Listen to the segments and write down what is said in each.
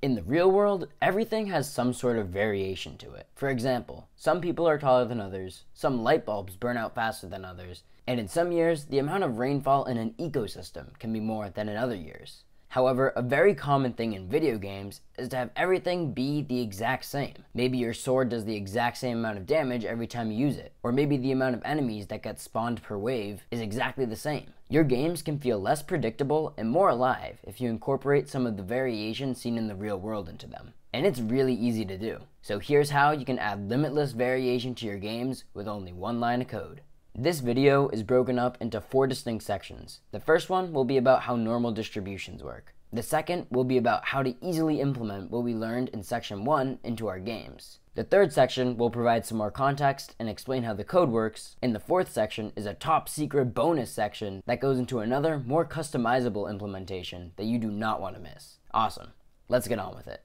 In the real world, everything has some sort of variation to it. For example, some people are taller than others, some light bulbs burn out faster than others, and in some years, the amount of rainfall in an ecosystem can be more than in other years. However, a very common thing in video games is to have everything be the exact same. Maybe your sword does the exact same amount of damage every time you use it, or maybe the amount of enemies that get spawned per wave is exactly the same. Your games can feel less predictable and more alive if you incorporate some of the variation seen in the real world into them. And it's really easy to do. So here's how you can add limitless variation to your games with only one line of code. This video is broken up into 4 distinct sections. The first one will be about how normal distributions work. The second will be about how to easily implement what we learned in section 1 into our games. The third section will provide some more context and explain how the code works, and the fourth section is a top secret bonus section that goes into another, more customizable implementation that you do not want to miss. Awesome. Let's get on with it.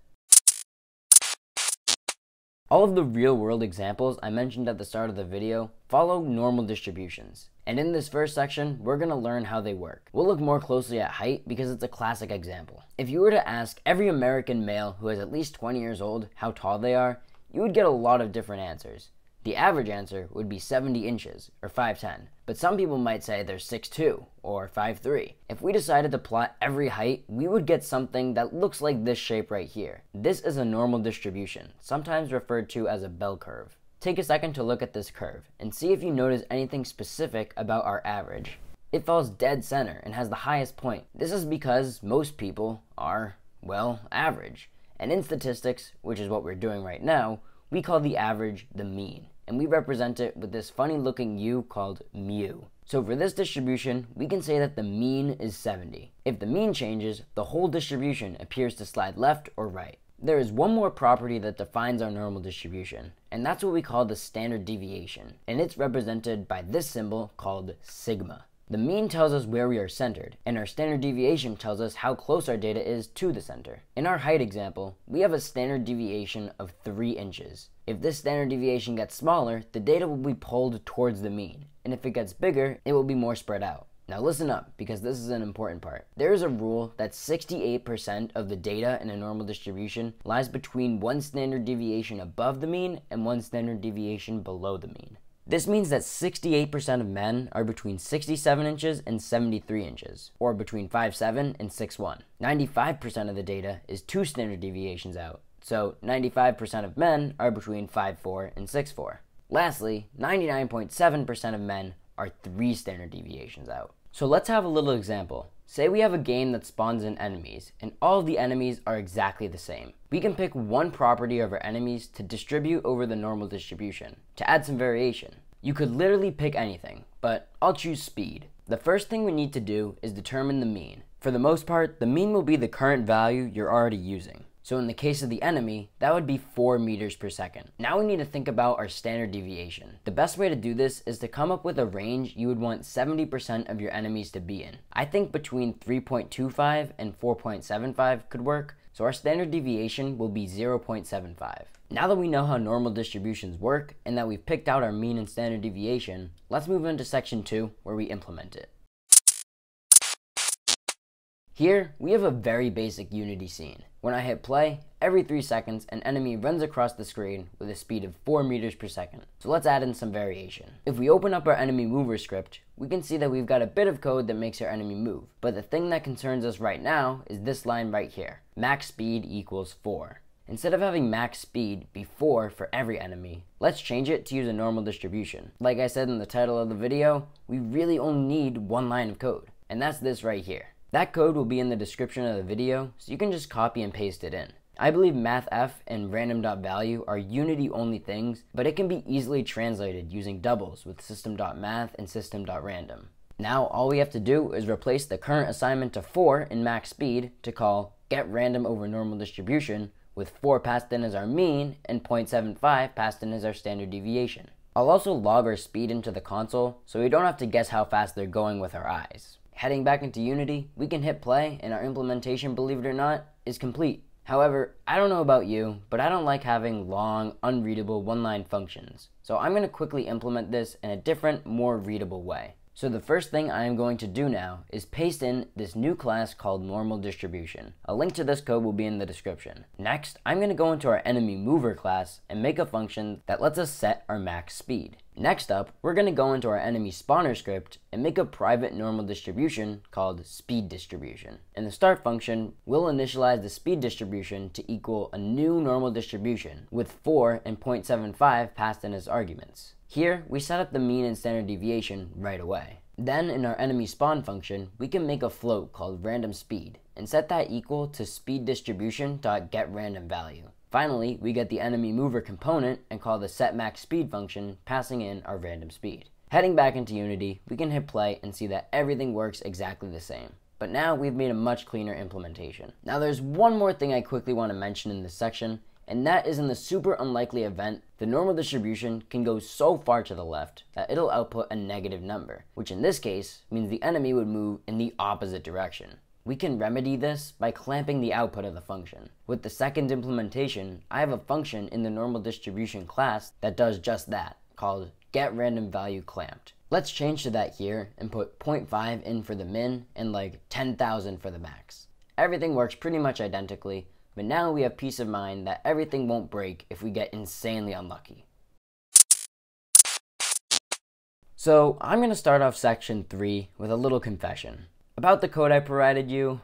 All of the real-world examples I mentioned at the start of the video follow normal distributions, and in this first section, we're going to learn how they work. We'll look more closely at height because it's a classic example. If you were to ask every American male who is at least 20 years old how tall they are, you would get a lot of different answers. The average answer would be 70 inches, or 5'10", but some people might say they're 6'2", or 5'3". If we decided to plot every height, we would get something that looks like this shape right here. This is a normal distribution, sometimes referred to as a bell curve. Take a second to look at this curve, and see if you notice anything specific about our average. It falls dead center and has the highest point. This is because most people are, well, average. And in statistics, which is what we're doing right now, we call the average the mean, and we represent it with this funny looking u called mu. So for this distribution, we can say that the mean is 70. If the mean changes, the whole distribution appears to slide left or right. There is one more property that defines our normal distribution, and that's what we call the standard deviation, and it's represented by this symbol called sigma. The mean tells us where we are centered, and our standard deviation tells us how close our data is to the center. In our height example, we have a standard deviation of 3 inches. If this standard deviation gets smaller, the data will be pulled towards the mean, and if it gets bigger, it will be more spread out. Now listen up, because this is an important part. There is a rule that 68% of the data in a normal distribution lies between one standard deviation above the mean and one standard deviation below the mean. This means that 68% of men are between 67 inches and 73 inches, or between 5'7 and 6'1. 95% of the data is 2 standard deviations out, so 95% of men are between 5'4 and 6'4. Lastly, 99.7% of men are 3 standard deviations out. So let's have a little example. Say we have a game that spawns in enemies, and all of the enemies are exactly the same. We can pick one property of our enemies to distribute over the normal distribution, to add some variation. You could literally pick anything, but I'll choose speed. The first thing we need to do is determine the mean. For the most part, the mean will be the current value you're already using. So in the case of the enemy, that would be 4 meters per second. Now we need to think about our standard deviation. The best way to do this is to come up with a range you would want 70% of your enemies to be in. I think between 3.25 and 4.75 could work, so our standard deviation will be 0.75. Now that we know how normal distributions work and that we've picked out our mean and standard deviation, let's move into section 2 where we implement it. Here, we have a very basic Unity scene. When I hit play, every 3 seconds, an enemy runs across the screen with a speed of 4 meters per second. So let's add in some variation. If we open up our enemy mover script, we can see that we've got a bit of code that makes our enemy move. But the thing that concerns us right now is this line right here, max speed equals 4. Instead of having max speed be 4 for every enemy, let's change it to use a normal distribution. Like I said in the title of the video, we really only need one line of code, and that's this right here. That code will be in the description of the video, so you can just copy and paste it in. I believe mathf and random.value are Unity-only things, but it can be easily translated using doubles with system.math and system.random. Now all we have to do is replace the current assignment to 4 in max speed to call getRandomOverNormalDistribution with 4 passed in as our mean and 0.75 passed in as our standard deviation. I'll also log our speed into the console so we don't have to guess how fast they're going with our eyes. Heading back into Unity, we can hit play and our implementation, believe it or not, is complete. However, I don't know about you, but I don't like having long, unreadable one-line functions. So I'm going to quickly implement this in a different, more readable way. So the first thing I am going to do now is paste in this new class called Normal Distribution. A link to this code will be in the description. Next, I'm going to go into our Enemy Mover class and make a function that lets us set our max speed. Next up, we're going to go into our Enemy Spawner script and make a private normal distribution called Speed Distribution. In the start function, we'll initialize the speed distribution to equal a new normal distribution with 4 and 0.75 passed in as arguments. Here, we set up the mean and standard deviation right away. Then in our enemy spawn function, we can make a float called random speed and set that equal to speed distribution.getRandomValue. Finally, we get the enemy mover component and call the setMaxSpeed function, passing in our random speed. Heading back into Unity, we can hit play and see that everything works exactly the same. But now we've made a much cleaner implementation. Now there's one more thing I quickly want to mention in this section, and that is in the super unlikely event, the normal distribution can go so far to the left that it'll output a negative number, which in this case means the enemy would move in the opposite direction. We can remedy this by clamping the output of the function. With the second implementation, I have a function in the normal distribution class that does just that, called getRandomValueClamped. Let's change to that here and put 0.5 in for the min and like 10,000 for the max. Everything works pretty much identically, but now we have peace of mind that everything won't break if we get insanely unlucky. So I'm going to start off section 3 with a little confession. About the code I provided you,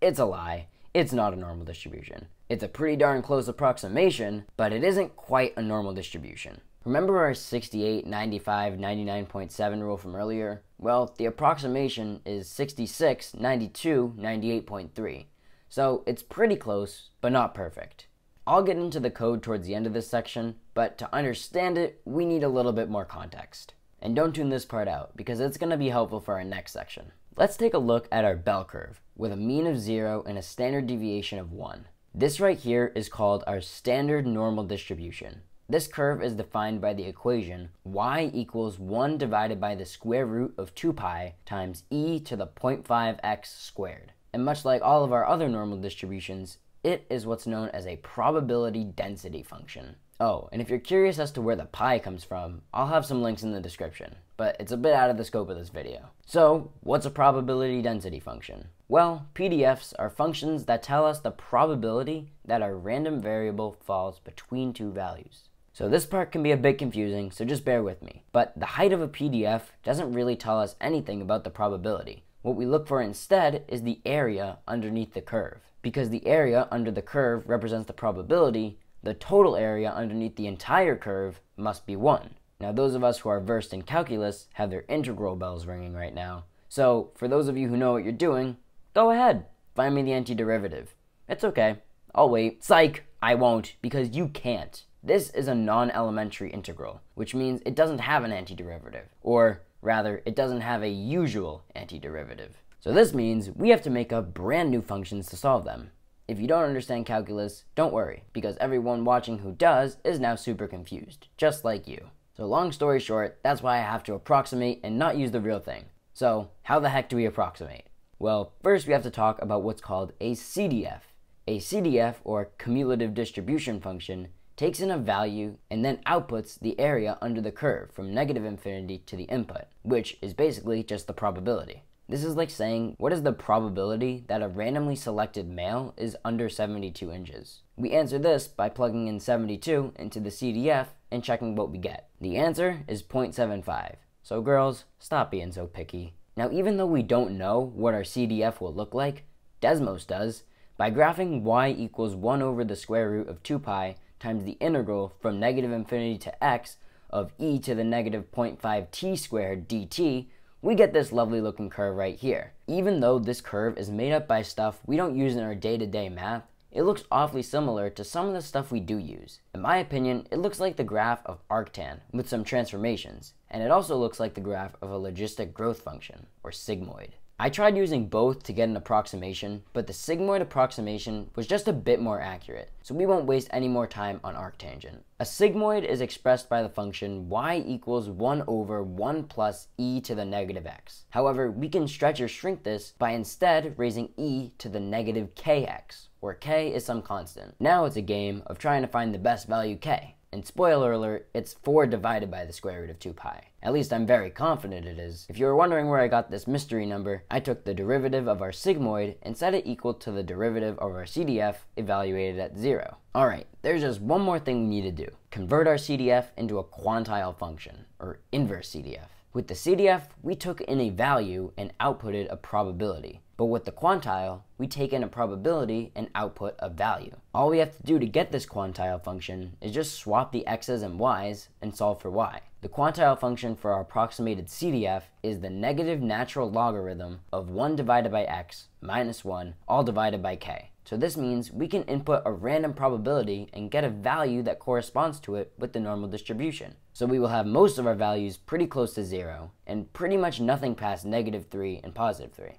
it's a lie. It's not a normal distribution. It's a pretty darn close approximation, but it isn't quite a normal distribution. Remember our 68-95-99.7 rule from earlier? Well, the approximation is 66-92-98.3. So it's pretty close, but not perfect. I'll get into the code towards the end of this section, but to understand it, we need a little bit more context. And don't tune this part out, because it's going to be helpful for our next section. Let's take a look at our bell curve, with a mean of 0 and a standard deviation of 1. This right here is called our standard normal distribution. This curve is defined by the equation y equals 1 divided by the square root of 2 pi times e to the 0.5x squared. And much like all of our other normal distributions, it is what's known as a probability density function. Oh, and if you're curious as to where the pi comes from, I'll have some links in the description, but it's a bit out of the scope of this video. So, what's a probability density function? Well, PDFs are functions that tell us the probability that our random variable falls between two values. So this part can be a bit confusing, so just bear with me. But the height of a PDF doesn't really tell us anything about the probability. What we look for instead is the area underneath the curve. Because the area under the curve represents the probability, the total area underneath the entire curve must be 1. Now those of us who are versed in calculus have their integral bells ringing right now. So for those of you who know what you're doing, go ahead, find me the antiderivative. It's okay, I'll wait. Psych, I won't, because you can't. This is a non-elementary integral, which means it doesn't have an antiderivative, or rather, it doesn't have a usual antiderivative. So this means we have to make up brand new functions to solve them. If you don't understand calculus, don't worry, because everyone watching who does is now super confused, just like you. So long story short, that's why I have to approximate and not use the real thing. So how the heck do we approximate? Well, first we have to talk about what's called a CDF. A CDF, or cumulative distribution function, takes in a value and then outputs the area under the curve from negative infinity to the input, which is basically just the probability. This is like saying, what is the probability that a randomly selected male is under 72 inches? We answer this by plugging in 72 into the CDF and checking what we get. The answer is 0.75. So girls, stop being so picky. Now even though we don't know what our CDF will look like, Desmos does, by graphing y equals 1 over the square root of 2 pi times the integral from negative infinity to x of e to the negative 0.5 t squared dt, we get this lovely looking curve right here. Even though this curve is made up by stuff we don't use in our day-to-day math, it looks awfully similar to some of the stuff we do use. In my opinion, it looks like the graph of arctan with some transformations, and it also looks like the graph of a logistic growth function, or sigmoid. I tried using both to get an approximation, but the sigmoid approximation was just a bit more accurate, so we won't waste any more time on arctangent. A sigmoid is expressed by the function y equals 1 over 1 plus e to the negative x. However, we can stretch or shrink this by instead raising e to the negative kx, where k is some constant. Now it's a game of trying to find the best value k. And spoiler alert, it's 4 divided by the square root of 2 pi. At least I'm very confident it is. If you were wondering where I got this mystery number, I took the derivative of our sigmoid and set it equal to the derivative of our CDF evaluated at 0. Alright, there's just one more thing we need to do. Convert our CDF into a quantile function, or inverse CDF. With the CDF, we took in a value and outputted a probability. But with the quantile, we take in a probability and output a value. All we have to do to get this quantile function is just swap the x's and y's and solve for y. The quantile function for our approximated CDF is the negative natural logarithm of 1 divided by x minus 1 all divided by k. So this means we can input a random probability and get a value that corresponds to it with the normal distribution. So we will have most of our values pretty close to 0, and pretty much nothing past negative 3 and positive 3.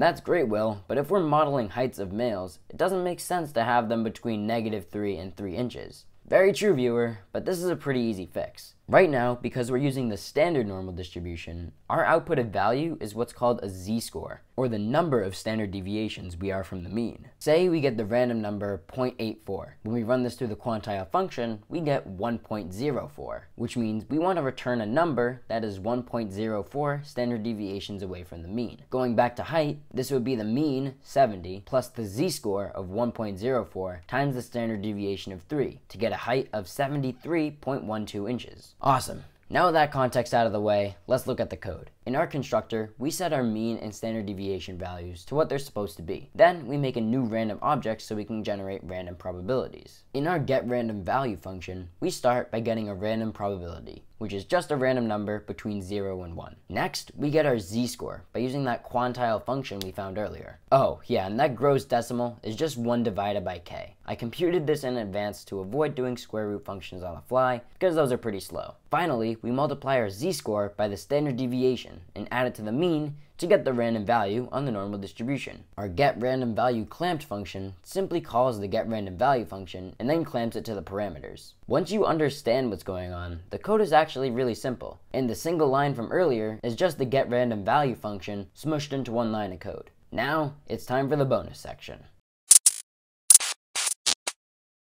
That's great, Will, but if we're modeling heights of males, it doesn't make sense to have them between negative 3 and 3 inches. Very true, viewer, but this is a pretty easy fix. Right now, because we're using the standard normal distribution, our outputted value is what's called a z-score, or the number of standard deviations we are from the mean. Say we get the random number 0.84. When we run this through the quantile function, we get 1.04, which means we want to return a number that is 1.04 standard deviations away from the mean. Going back to height, this would be the mean, 70, plus the z-score of 1.04 times the standard deviation of 3, to get a height of 73.12 inches. Awesome. Now with that context out of the way, let's look at the code. In our constructor, we set our mean and standard deviation values to what they're supposed to be. Then we make a new random object so we can generate random probabilities. In our getRandomValue function, we start by getting a random probability, which is just a random number between 0 and 1. Next, we get our z-score by using that quantile function we found earlier. Oh yeah, and that gross decimal is just 1 divided by k. I computed this in advance to avoid doing square root functions on the fly, because those are pretty slow. Finally, we multiply our z-score by the standard deviation and add it to the mean to get the random value on the normal distribution. Our getRandomValueClamped function simply calls the getRandomValue function and then clamps it to the parameters. Once you understand what's going on, the code is actually really simple, and the single line from earlier is just the getRandomValue function smushed into one line of code. Now, it's time for the bonus section.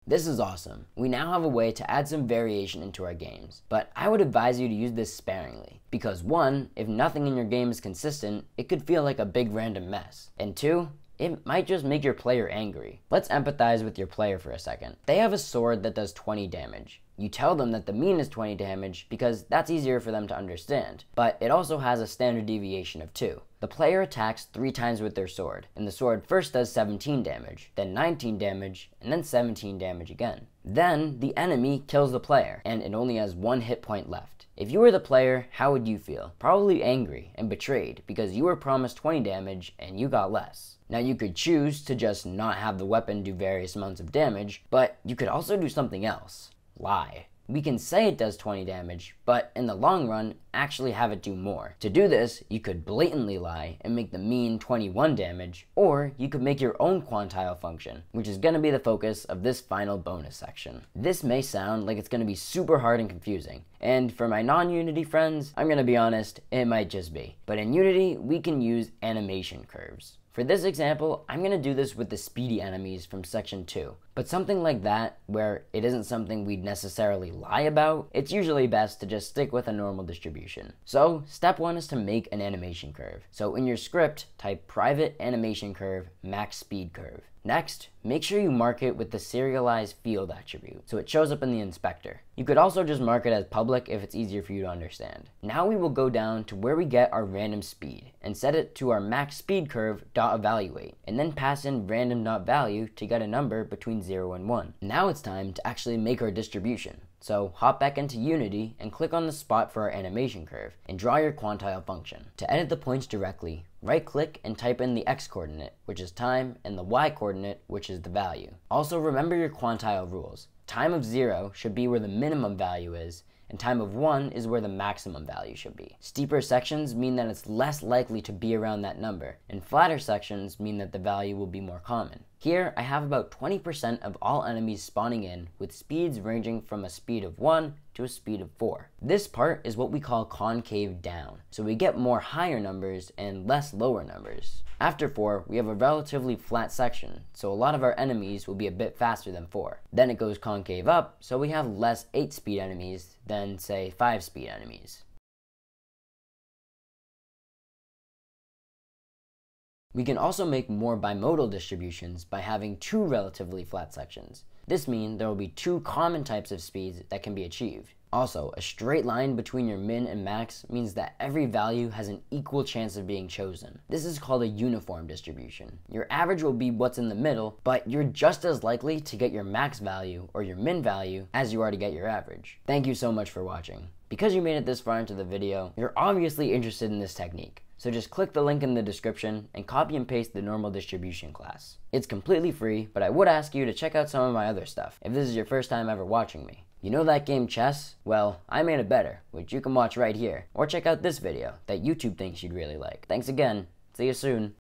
This is awesome. We now have a way to add some variation into our games, but I would advise you to use this sparingly. Because 1, if nothing in your game is consistent, it could feel like a big random mess. And 2, it might just make your player angry. Let's empathize with your player for a second. They have a sword that does 20 damage. You tell them that the mean is 20 damage because that's easier for them to understand, but it also has a standard deviation of 2. The player attacks 3 times with their sword, and the sword first does 17 damage, then 19 damage, and then 17 damage again. Then, the enemy kills the player, and it only has 1 hit point left. If you were the player, how would you feel? Probably angry and betrayed because you were promised 20 damage and you got less. Now you could choose to just not have the weapon do various amounts of damage, but you could also do something else. Lie. We can say it does 20 damage, but in the long run, actually have it do more. To do this, you could blatantly lie and make the mean 21 damage, or you could make your own quantile function, which is going to be the focus of this final bonus section. This may sound like it's going to be super hard and confusing, and for my non-Unity friends, I'm going to be honest, it might just be. But in Unity, we can use animation curves. For this example, I'm going to do this with the speedy enemies from section 2, but something like that, where it isn't something we'd necessarily lie about, it's usually best to just stick with a normal distribution. So, step 1 is to make an animation curve. So in your script, type private animation curve max speed curve. Next, make sure you mark it with the serialized field attribute, so it shows up in the inspector. You could also just mark it as public if it's easier for you to understand. Now we will go down to where we get our random speed, and set it to our max speed curve .evaluate, and then pass in random.value to get a number between 0 and 1. Now it's time to actually make our distribution. So hop back into Unity and click on the spot for our animation curve, and draw your quantile function. To edit the points directly, right-click and type in the x-coordinate, which is time, and the y-coordinate, which is the value. Also remember your quantile rules. Time of 0 should be where the minimum value is, and time of 1 is where the maximum value should be. Steeper sections mean that it's less likely to be around that number, and flatter sections mean that the value will be more common. Here, I have about 20% of all enemies spawning in, with speeds ranging from a speed of 1 to a speed of 4. This part is what we call concave down, so we get more higher numbers and less lower numbers. After 4, we have a relatively flat section, so a lot of our enemies will be a bit faster than 4. Then it goes concave up, so we have less 8-speed enemies than, say, 5-speed enemies. We can also make more bimodal distributions by having two relatively flat sections. This means there will be two common types of speeds that can be achieved. Also, a straight line between your min and max means that every value has an equal chance of being chosen. This is called a uniform distribution. Your average will be what's in the middle, but you're just as likely to get your max value or your min value as you are to get your average. Thank you so much for watching. Because you made it this far into the video, you're obviously interested in this technique. So just click the link in the description and copy and paste the normal distribution class. It's completely free, but I would ask you to check out some of my other stuff if this is your first time ever watching me. You know that game chess? Well, I made it better, which you can watch right here, or check out this video that YouTube thinks you'd really like. Thanks again, see you soon.